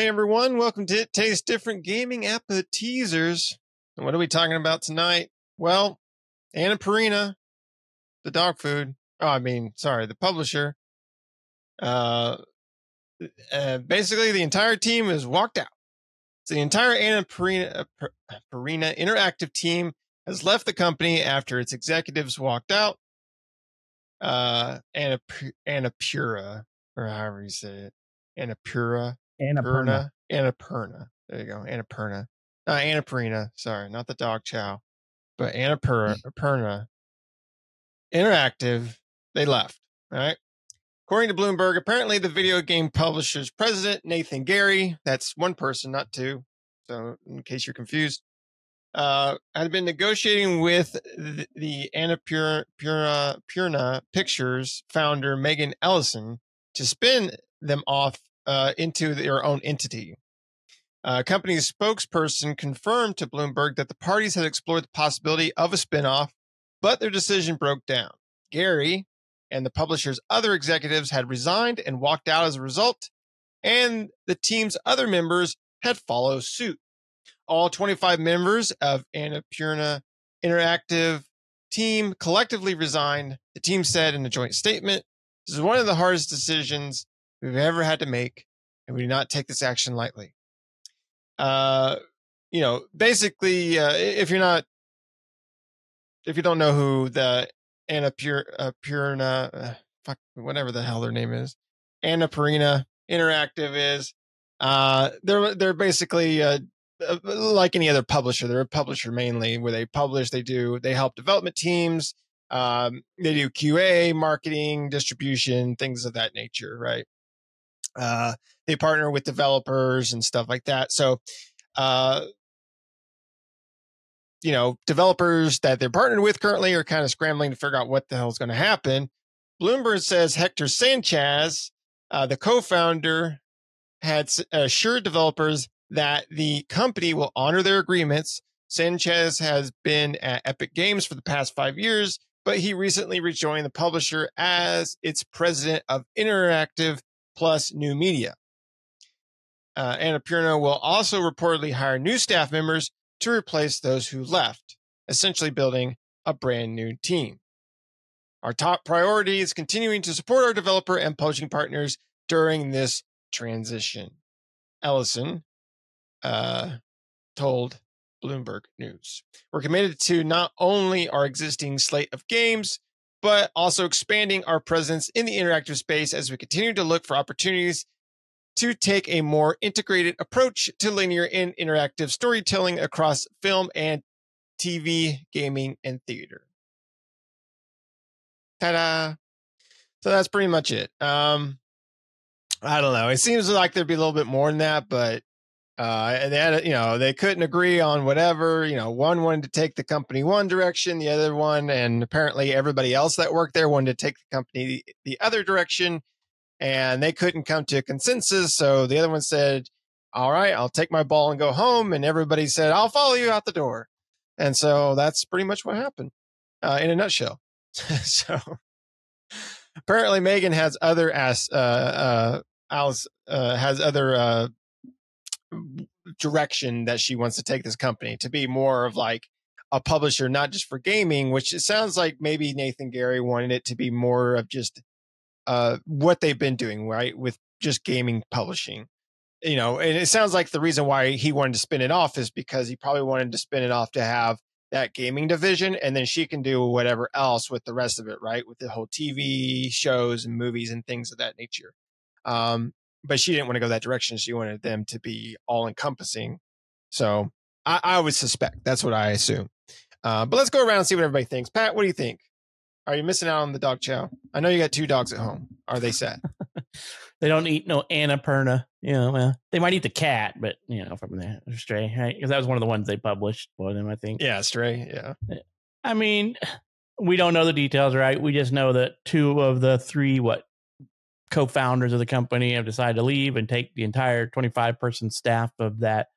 Hey everyone, welcome to It Tastes Different Gaming Appetizers. And what are we talking about tonight? Well, Annapurna, the dog food, the publisher. Basically the entire team is walked out. So the entire Annapurna Interactive team has left the company after its executives walked out. Annapurna, or however you say it. Annapurna. There you go. Annapurna. Not Annapurna. Sorry. Not the dog chow, but Annapurna Interactive. They left. All right. According to Bloomberg, apparently the video game publisher's president, Nathan Gary, that's one person, not two. So in case you're confused, had been negotiating with the Annapurna Pictures founder, Megan Ellison, to spin them off into their own entity. A company spokesperson confirmed to Bloomberg that the parties had explored the possibility of a spinoff, but their decision broke down. Gary and the publisher's other executives had resigned and walked out as a result, and the team's other members had followed suit. All 25 members of Annapurna Interactive team collectively resigned, the team said in a joint statement. This is one of the hardest decisions we've ever had to make, and we do not take this action lightly. If you don't know who the Annapurna Interactive is, they're basically like any other publisher. They're a publisher mainly, where they publish, they help development teams, they do QA, marketing, distribution, things of that nature, right? They partner with developers and stuff like that. So, developers that they're partnered with currently are kind of scrambling to figure out what the hell is going to happen. Bloomberg says Hector Sanchez, the co-founder, had assured developers that the company will honor their agreements. Sanchez has been at Epic Games for the past 5 years, but he recently rejoined the publisher as its president of Interactive Plus New Media. Annapurna will also reportedly hire new staff members to replace those who left, essentially building a brand new team. Our top priority is continuing to support our developer and publishing partners during this transition, Ellison told Bloomberg News. We're committed to not only our existing slate of games, but also expanding our presence in the interactive space as we continue to look for opportunities to take a more integrated approach to linear and interactive storytelling across film and TV, gaming, and theater. Ta-da! So that's pretty much it. I don't know. It seems like there'd be a little bit more than that, but they couldn't agree on whatever. One wanted to take the company one direction, the other one, and apparently everybody else that worked there wanted to take the company the other direction, and they couldn't come to a consensus. So the other one said, all right, I'll take my ball and go home. And everybody said, I'll follow you out the door. And so that's pretty much what happened in a nutshell. So apparently Megan has other direction that she wants to take this company to be more of like a publisher, not just for gaming, which it sounds like maybe Nathan Gary wanted it to be more of just what they've been doing, right, with just gaming publishing, and it sounds like the reason why he wanted to spin it off is because he probably wanted to spin it off to have that gaming division, and then she can do whatever else with the rest of it, right, with the whole TV shows and movies and things of that nature. But she didn't want to go that direction. She wanted them to be all encompassing. So I would suspect that's what I assume. But let's go around and see what everybody thinks. Pat, what do you think? Are you missing out on the dog chow? I know you got two dogs at home. Are they set? They don't eat no Annapurna. Well, they might eat the cat, but from the Stray, right? Because that was one of the ones they published for them, I think. Yeah, Stray. Yeah. I mean, we don't know the details, right? We just know that two of the three, co-founders of the company have decided to leave and take the entire 25-person staff of that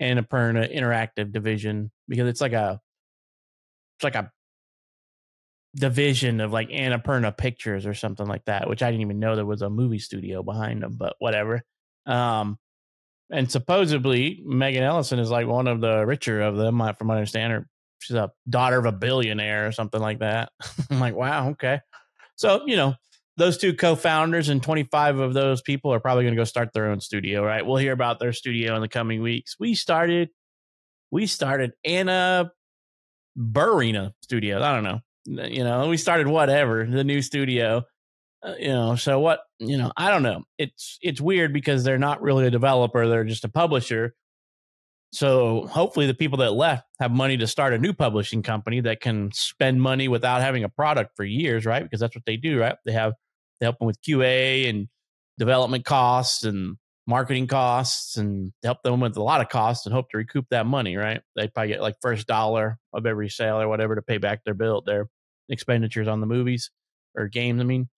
Annapurna Interactive division, because it's like a division of like Annapurna Pictures or something like that, which I didn't even know there was a movie studio behind them, but whatever. And supposedly Megan Ellison is like one of the richer of them, from my understanding. She's a daughter of a billionaire or something like that. I'm like, wow, okay. So, you know, those two co-founders and 25 of those people are probably going to go start their own studio, right? We'll hear about their studio in the coming weeks. We started Annapurna Studios. I don't know. You know, we started whatever, the new studio. You know, so what, you know, I don't know. It's weird because they're not really a developer. They're just a publisher. So hopefully the people that left have money to start a new publishing company that can spend money without having a product for years, right? Because that's what they do, right? They help them with QA and development costs and marketing costs, and help them with a lot of costs and hope to recoup that money, right? They probably get like first dollar of every sale or whatever to pay back their expenditures on the movies or games, I mean.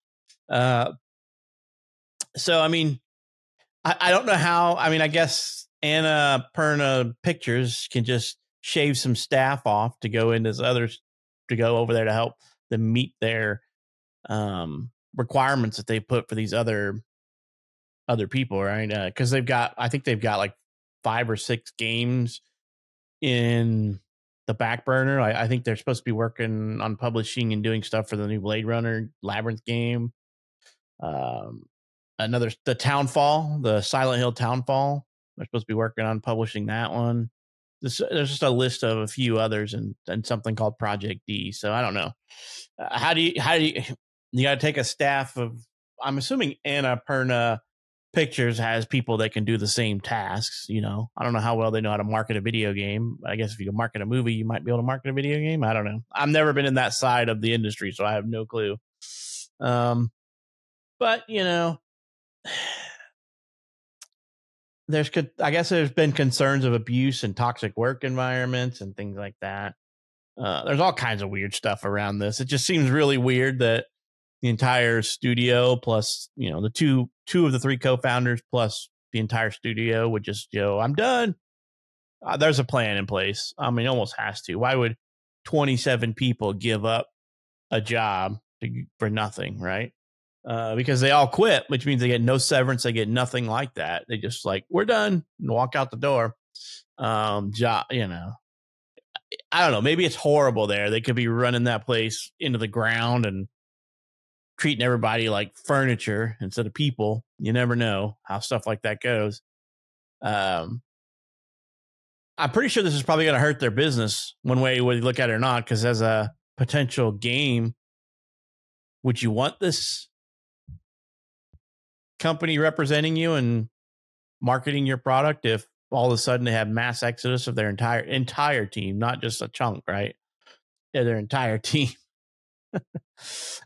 So, I mean, I don't know how, I mean, I guess Annapurna Pictures can just shave some staff off to go into others, to go over there to help them meet their requirements that they put for these other people, right? Because I think they've got like 5 or 6 games in the back burner. I think they're supposed to be working on publishing and doing stuff for the new Blade Runner Labyrinth game. The Townfall, the Silent Hill Townfall. They're supposed to be working on publishing that one. There's just a list of a few others and something called Project D. So I don't know. You got to take a staff of, I'm assuming Annapurna Pictures has people that can do the same tasks. You know, I don't know how well they know how to market a video game. I guess if you can market a movie, you might be able to market a video game. I don't know. I've never been in that side of the industry, so I have no clue. But, you know, I guess there's been concerns of abuse and toxic work environments and things like that. There's all kinds of weird stuff around this. It just seems really weird that the entire studio plus, you know, the two of the 3 co-founders plus the entire studio would just go, I'm done. There's a plan in place. I mean, almost has to. Why would 27 people give up a job for nothing, right? Because they all quit, which means they get no severance. They get nothing like that. They just like, we're done, and walk out the door. You know, I don't know. Maybe it's horrible there. They could be running that place into the ground and treating everybody like furniture instead of people. You never know how stuff like that goes. I'm pretty sure this is probably going to hurt their business one way, whether you look at it or not, because as a potential game, would you want this company representing you and marketing your product if all of a sudden they have mass exodus of their entire team, not just a chunk, right? Yeah, their entire team.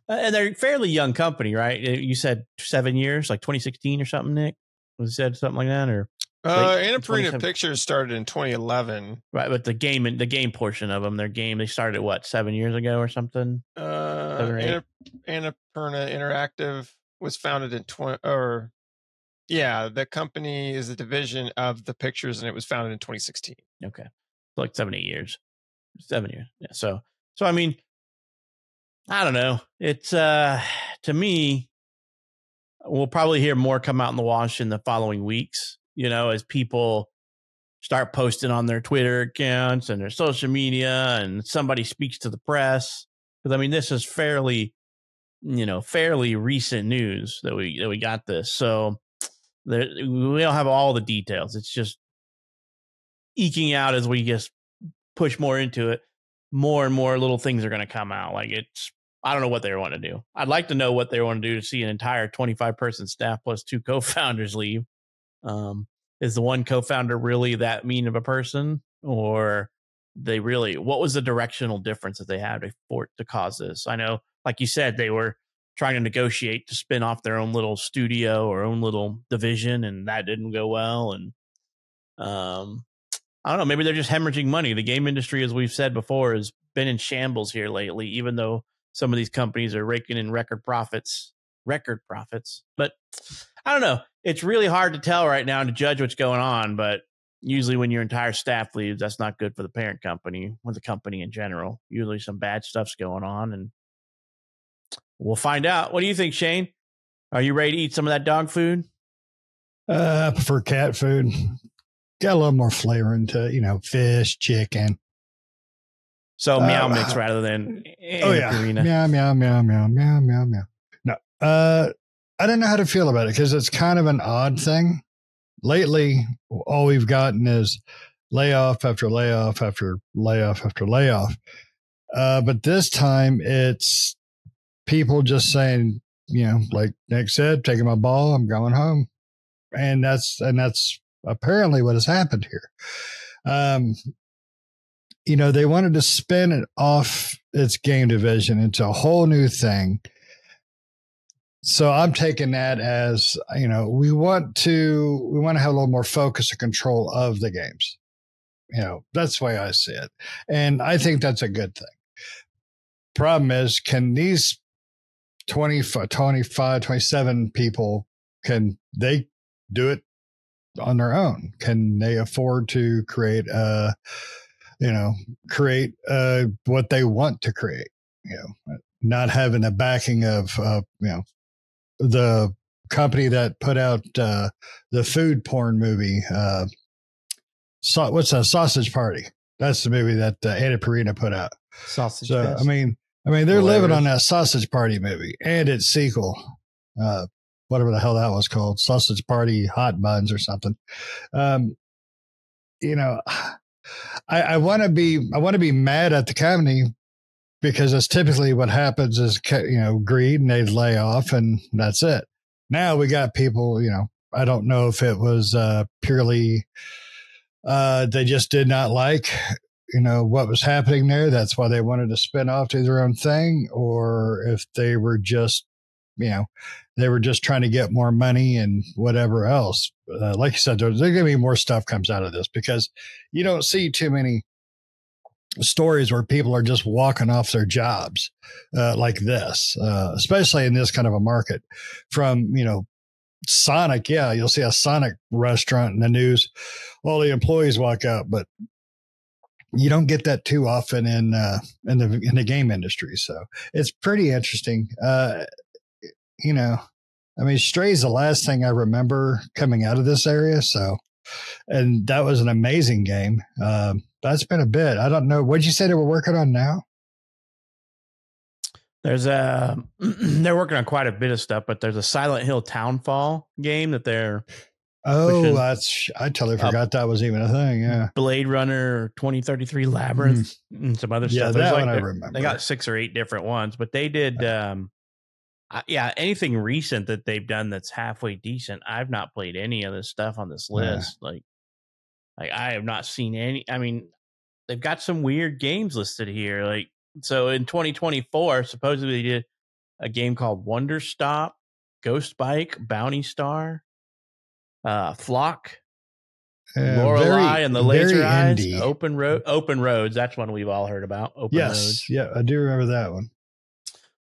And they're a fairly young company, right? You said 7 years, like 2016 or something, Nick? Was it said something like that? Or Annapurna Pictures started in 2011. Right, but the game portion of them, they started at what, 7 years ago or something? Annapurna Interactive was founded in the company is a division of the Pictures, and it was founded in 2016. Okay. So like 7 or 8 years. 7 years. Yeah. So I mean, I don't know. It's to me, we'll probably hear more come out in the wash in the following weeks, you know, as people start posting on their Twitter accounts and their social media and somebody speaks to the press. Because I mean, this is fairly recent news that we got this. So we don't have all the details. It's just eking out as we just push more into it. More and more little things are going to come out. Like I don't know what they want to do. I'd like to know what they want to do to see an entire 25-person staff plus 2 co-founders leave. Is the one co-founder really that mean of a person, or what was the directional difference that they had to cause this? I know, like you said, they were trying to negotiate to spin off their own little studio or own little division, and that didn't go well. And, I don't know. Maybe they're just hemorrhaging money. The game industry, as we've said before, has been in shambles here lately, even though some of these companies are raking in record profits. But I don't know. It's really hard to tell right now to judge what's going on. But usually when your entire staff leaves, that's not good for the parent company or the company in general. Usually some bad stuff's going on, and we'll find out. What do you think, Shane? Are you ready to eat some of that dog food? I prefer cat food. Got a little more flavor into, you know, fish, chicken. So meow mix rather than Karina. Meow, meow, meow, meow, meow, meow, meow. No, I don't know how to feel about it because it's kind of an odd thing. Lately, all we've gotten is layoff after layoff after layoff after layoff. But this time it's people just saying, you know, like Nick said, taking my ball, I'm going home. And that's apparently what has happened here. You know, they wanted to spin it off its game division into a whole new thing. So I'm taking that as, you know, we want to have a little more focus and control of the games. You know, that's the way I see it. And I think that's a good thing. Problem is, can these 20, 25, 27 people, can they do it on their own? Can they afford to create what they want to create? You know, not having the backing of, you know, the company that put out the food porn movie, what's a Sausage Party? That's the movie that Annapurna put out. Sausage. So Fest. I mean, they're living on that Sausage Party movie and its sequel, whatever the hell that was called, Sausage Party Hot Buns or something. You know, I want to be mad at the company because that's typically what happens is, you know, greed, and they lay off and that's it. Now we got people, you know, I don't know if it was purely. They just did not like, you know, what was happening there. That's why they wanted to spin off to their own thing, or if they were just, you know, they were just trying to get more money and whatever else. Like you said, there's going to be more stuff comes out of this because you don't see too many stories where people are just walking off their jobs like this, especially in this kind of a market. From, you know, Sonic, yeah, you'll see a Sonic restaurant in the news. All the employees walk out, but you don't get that too often in the game industry. So it's pretty interesting. You know, I mean, Stray's the last thing I remember coming out of this area. So, and that was an amazing game. That's been a bit. I don't know. What'd you say they were working on now? They're working on quite a bit of stuff, but there's a Silent Hill Townfall game that they're. Oh, that's, I totally forgot that was even a thing. Yeah. Blade Runner 2033 Labyrinth and some other stuff. Yeah, that one I remember. They got 6 or 8 different ones, but they did. Anything recent that they've done that's halfway decent, I've not played any of this stuff on this list. Yeah. Like I have not seen any. I mean, they've got some weird games listed here. Like, so in 2024, supposedly they did a game called Wonder Stop, Ghost Bike, Bounty Star, Flock, Lorelei and the Laser Eyes, indie. Open Roads. That's one we've all heard about. Open Roads. Yeah, I do remember that one.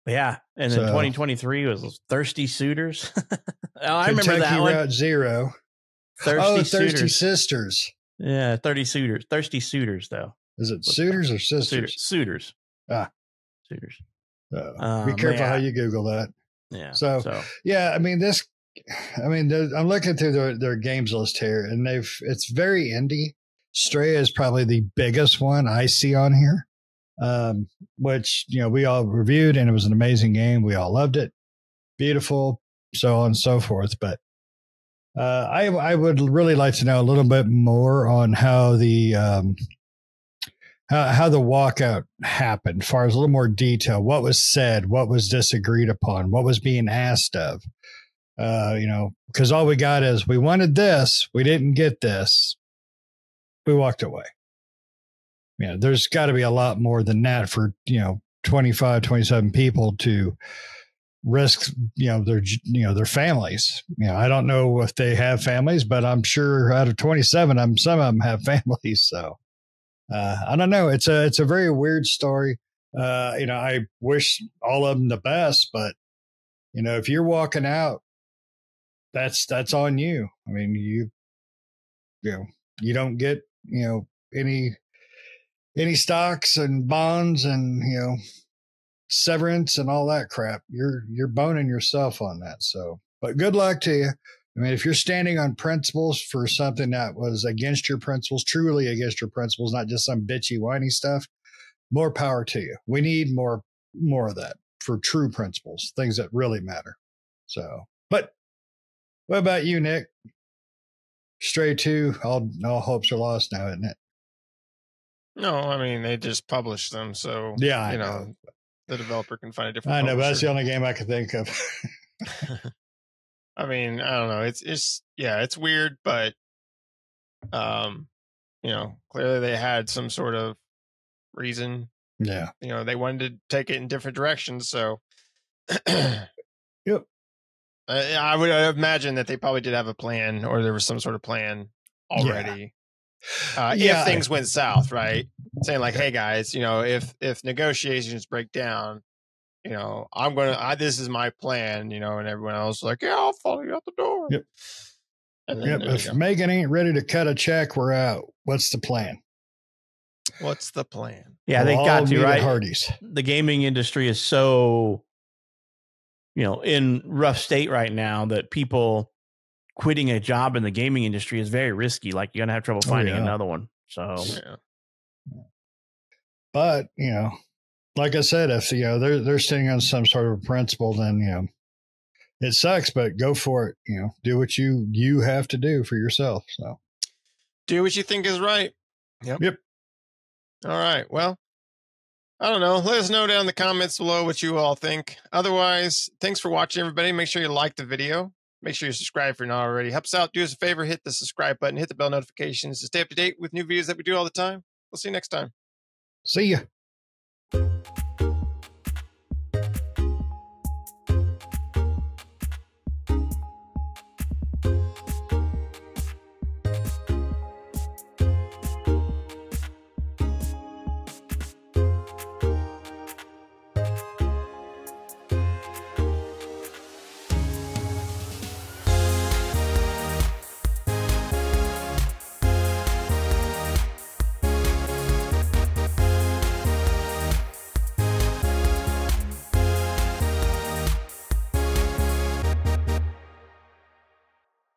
But yeah, and then 2023 was Thirsty Suitors. I remember that one. Route Zero. Thirsty Sisters. Yeah, 30 Suitors. Thirsty Suitors, though. Is it Suitors or Sisters? Suitors. Ah, Suitors. So, be careful how you Google that. Yeah. So yeah, I mean this. I mean, I'm looking through their games list here, and it's very indie. Stray is probably the biggest one I see on here, which, you know, we all reviewed, and it was an amazing game. We all loved it, beautiful, so on and so forth. But I would really like to know a little bit more on how the the walkout happened, as far as a little more detail. What was said? What was disagreed upon? What was being asked of? You know, because all we got is we wanted this, we didn't get this, we walked away. You know, there's got to be a lot more than that for, you know, 25, 27 people to risk, you know, their families. You know, I don't know if they have families, but I'm sure out of 27, some of them have families. So I don't know. It's a very weird story. You know, I wish all of them the best, but, you know, if you're walking out, that's on you. I mean, you don't get, you know, any stocks and bonds and, you know, severance and all that crap. You're boning yourself on that. So, but good luck to you. I mean, if you're standing on principles for something that was against your principles, truly against your principles, not just some bitchy, whiny stuff, more power to you. We need more of that for true principles, things that really matter. So, but what about you, Nick? Stray 2, all hopes are lost now, isn't it? No, I mean, they just published them. So, yeah, you know, the developer can find a different publisher. I know, but that's the only game I can think of. I mean, I don't know. It's weird, but, you know, clearly they had some sort of reason. Yeah. You know, they wanted to take it in different directions. So, yep. I would imagine that they probably did have a plan, or there was some sort of plan already. Yeah. If things went south, right? Saying like, hey guys, you know, if negotiations break down, you know, this is my plan, you know, and everyone else is like, yeah, I'll follow you out the door. Yep. And then, if Megan ain't ready to cut a check, we're out. What's the plan? What's the plan? Yeah, they got to, right? Hardies. The gaming industry is so, you know, in rough state right now that people quitting a job in the gaming industry is very risky. Like, you're going to have trouble finding another one. So, yeah. But, you know, like I said, if you know they're sitting on some sort of principle, then you know it sucks, but go for it. You know, do what you have to do for yourself. So, do what you think is right. Yep. All right. Well, I don't know. Let us know down in the comments below what you all think. Otherwise, thanks for watching, everybody. Make sure you like the video. Make sure you subscribe if you're not already. Help us out. Do us a favor. Hit the subscribe button. Hit the bell notifications to stay up to date with new videos that we do all the time. We'll see you next time. See ya.